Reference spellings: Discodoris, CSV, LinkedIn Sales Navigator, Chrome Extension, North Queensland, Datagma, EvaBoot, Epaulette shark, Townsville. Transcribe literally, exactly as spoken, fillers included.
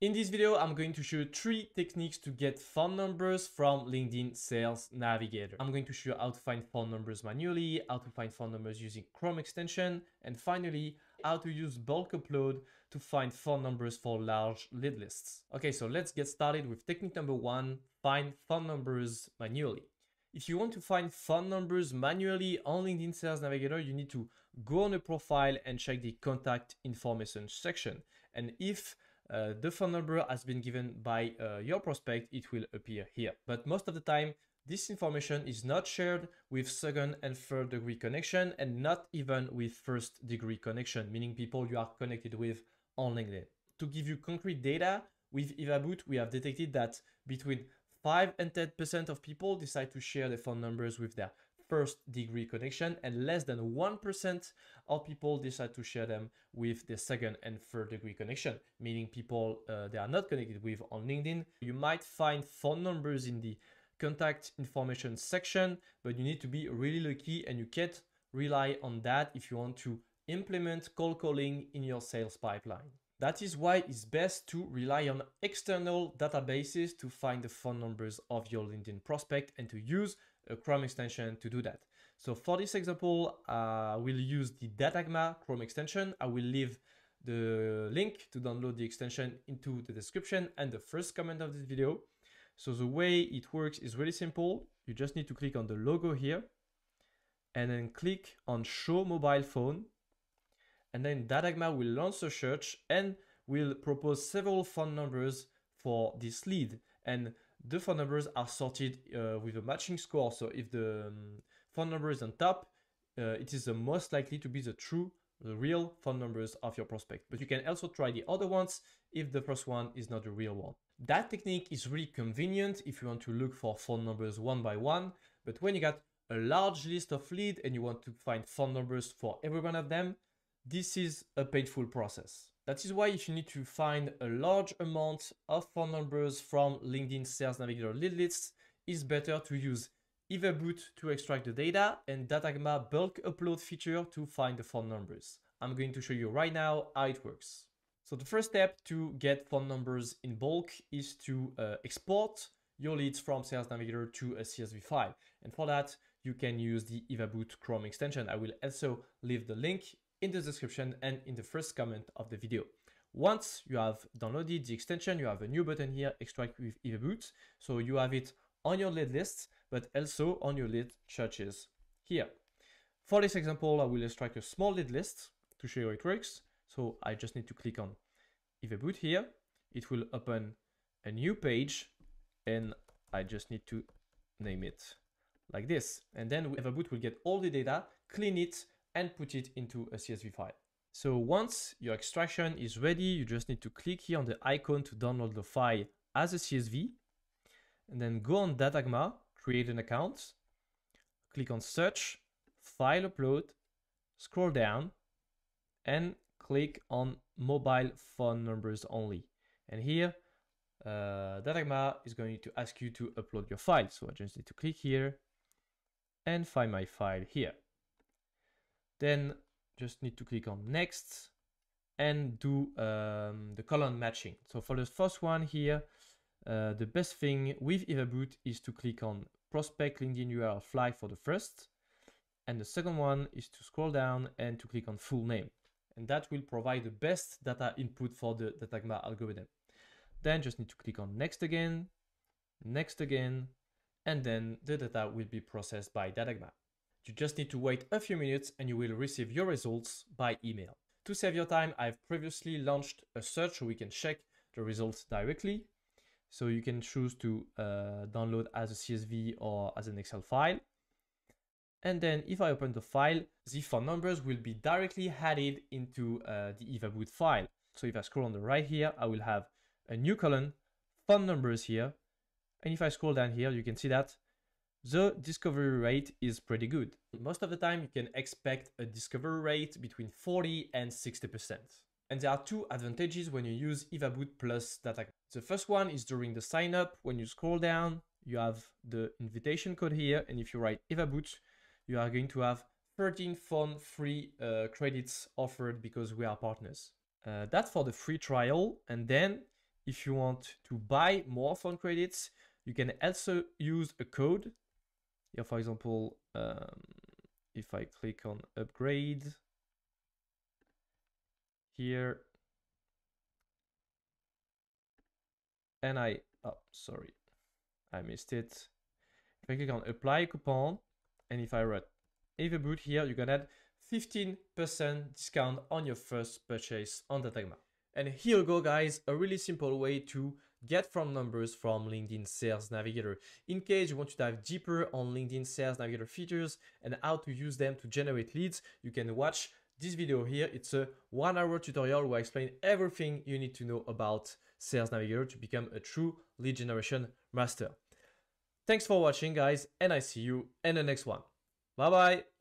In this video, I'm going to show you three techniques to get phone numbers from LinkedIn Sales Navigator. I'm going to show you how to find phone numbers manually, how to find phone numbers using Chrome extension, and finally, how to use bulk upload to find phone numbers for large lead lists. Okay, so let's get started with technique number one, find phone numbers manually. If you want to find phone numbers manually on LinkedIn Sales Navigator, you need to go on a profile and check the contact information section. And if Uh, the phone number has been given by uh, your prospect, it will appear here. But most of the time, this information is not shared with second and third degree connection and not even with first degree connection, meaning people you are connected with on LinkedIn. To give you concrete data, with EvaBoot, we have detected that between five and ten percent of people decide to share their phone numbers with their first degree connection, and less than one percent of people decide to share them with the second and third degree connection, meaning people uh, they are not connected with on LinkedIn. You might find phone numbers in the contact information section, but you need to be really lucky and you can't rely on that if you want to implement cold calling in your sales pipeline. That is why it's best to rely on external databases to find the phone numbers of your LinkedIn prospect and to use a Chrome extension to do that. So for this example, I uh, will use the Datagma Chrome extension. I will leave the link to download the extension into the description and the first comment of this video. So the way it works is really simple. You just need to click on the logo here and then click on Show Mobile Phone. And then Datagma will launch a search and will propose several phone numbers for this lead. And the phone numbers are sorted uh, with a matching score. So if the um, phone number is on top, uh, it is the most likely to be the true, the real phone numbers of your prospect. But you can also try the other ones if the first one is not the real one. That technique is really convenient if you want to look for phone numbers one by one. But when you got a large list of leads and you want to find phone numbers for every one of them, this is a painful process. That is why if you need to find a large amount of phone numbers from LinkedIn Sales Navigator lead lists, it's better to use EvaBoot to extract the data and Datagma bulk upload feature to find the phone numbers. I'm going to show you right now how it works. So the first step to get phone numbers in bulk is to uh, export your leads from Sales Navigator to a C S V file. And for that, you can use the EvaBoot Chrome extension. I will also leave the link in the description and in the first comment of the video. Once you have downloaded the extension, you have a new button here, Extract with EvaBoot. So you have it on your lead lists, but also on your lead searches here. For this example, I will extract a small lead list to show you how it works. So I just need to click on EvaBoot here. It will open a new page and I just need to name it like this. And then EvaBoot will get all the data, clean it, and put it into a C S V file. So once your extraction is ready, you just need to click here on the icon to download the file as a C S V, and then go on Datagma, create an account, click on search, file upload, scroll down, and click on mobile phone numbers only. And here, uh, Datagma is going to ask you to upload your file. So I just need to click here and find my file here. Then just need to click on next and do um, the column matching. So for the first one here, uh, the best thing with EvaBoot is to click on prospect LinkedIn U R L flag for the first. And the second one is to scroll down and to click on full name. And that will provide the best data input for the Datagma algorithm. Then just need to click on next again, next again, and then the data will be processed by Datagma. You just need to wait a few minutes and you will receive your results by email. To save your time, I've previously launched a search so we can check the results directly. So you can choose to uh, download as a C S V or as an Excel file. And then if I open the file, the phone numbers will be directly added into uh, the EvaBoot file. So if I scroll on the right here, I will have a new column, phone numbers here. And if I scroll down here, you can see that the discovery rate is pretty good. Most of the time, you can expect a discovery rate between forty and sixty percent. And there are two advantages when you use EvaBoot plus Datagma. The first one is during the sign up. When you scroll down, you have the invitation code here. And if you write EvaBoot, you are going to have thirteen phone free uh, credits offered because we are partners. Uh, that's for the free trial. And then if you want to buy more phone credits, you can also use a code. Here, for example, um, if I click on upgrade here, and I, oh, sorry, I missed it. If I click on apply coupon, and if I write EvaBoot here, you can add fifteen percent discount on your first purchase on Datagma. And here you go, guys, a really simple way to get from numbers from LinkedIn Sales Navigator. In case you want to dive deeper on LinkedIn Sales Navigator features and how to use them to generate leads, you can watch this video here. It's a one hour tutorial where I explain everything you need to know about Sales Navigator to become a true lead generation master. Thanks for watching, guys, and I see you in the next one. Bye bye.